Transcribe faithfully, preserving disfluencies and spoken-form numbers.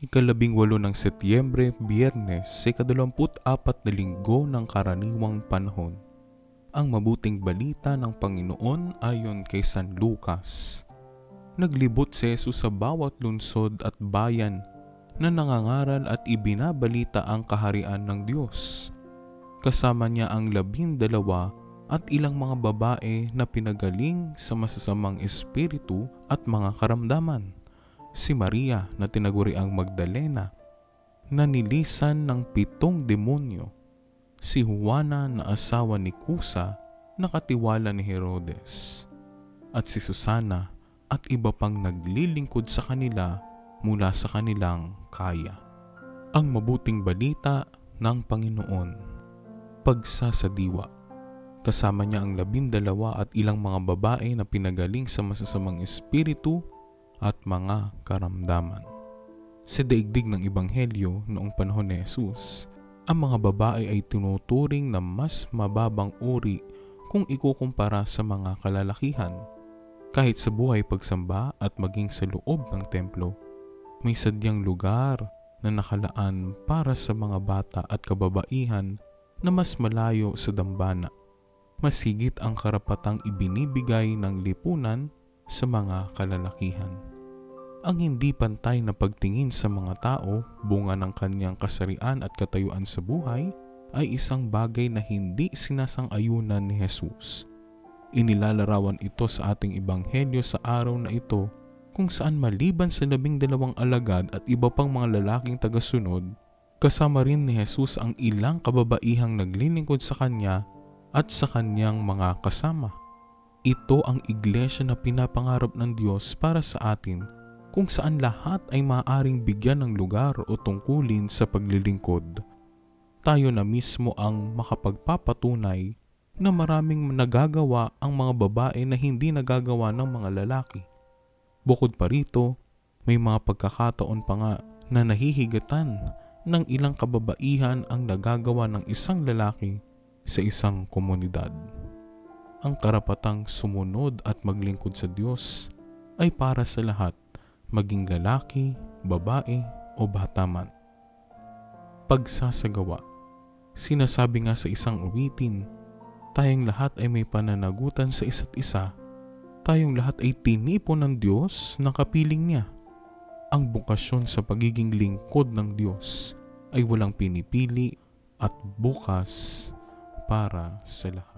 ikalabing walo ng Setyembre, Biyernes, sa ikadalawamput apat na linggo ng karaniwang panahon. Ang mabuting balita ng Panginoon ayon kay San Lucas. Naglibot si Jesus sa bawat lungsod at bayan na nangangaral at ibinabalita ang kaharian ng Diyos. Kasama niya ang labindalawa at ilang mga babae na pinagaling sa masasamang espiritu at mga karamdaman. Si Maria na tinaguriang Magdalena, na nilisan ng pitong demonyo. Si Juana na asawa ni Cusa na katiwala ni Herodes. At si Susana at iba pang naglilingkod sa kanila mula sa kanilang kaya. Ang mabuting balita ng Panginoon. Pagsasadiwa. Kasama niya ang labindalawa at ilang mga babae na pinagaling sa masasamang espiritu at mga karamdaman. Sa daigdig ng Ebanghelyo noong panahon ni Jesus, ang mga babae ay tinuturing na mas mababang uri kung ikukumpara sa mga kalalakihan. Kahit sa buhay pagsamba at maging sa loob ng templo, may sadyang lugar na nakalaan para sa mga bata at kababaihan na mas malayo sa dambana. Mas higit ang karapatang ibinibigay ng lipunan sa mga kalalakihan. Ang hindi pantay na pagtingin sa mga tao, bunga ng kanyang kasarian at katayuan sa buhay, ay isang bagay na hindi sinasang-ayunan ni Jesus. Inilalarawan ito sa ating ebanghelyo sa araw na ito, kung saan maliban sa labing dalawang alagad at iba pang mga lalaking tagasunod, kasama rin ni Jesus ang ilang kababaihang naglilingkod sa kanya at sa kanyang mga kasama. Ito ang iglesia na pinapangarap ng Diyos para sa atin, kung saan lahat ay maaaring bigyan ng lugar o tungkulin sa paglilingkod. Tayo na mismo ang makapagpapatunay na maraming nagagawa ang mga babae na hindi nagagawa ng mga lalaki. Bukod pa rito, may mga pagkakataon pa nga na nahihigatan ng ilang kababaihan ang nagagawa ng isang lalaki sa isang komunidad. Ang karapatang sumunod at maglingkod sa Diyos ay para sa lahat, maging lalaki, babae o bata man. Pagsasagawa. Sinasabi nga sa isang uwitin, tayong lahat ay may pananagutan sa isa't isa, tayong lahat ay tinipon ng Diyos na kapiling niya. Ang bukasyon sa pagiging lingkod ng Diyos ay walang pinipili at bukas para sa lahat.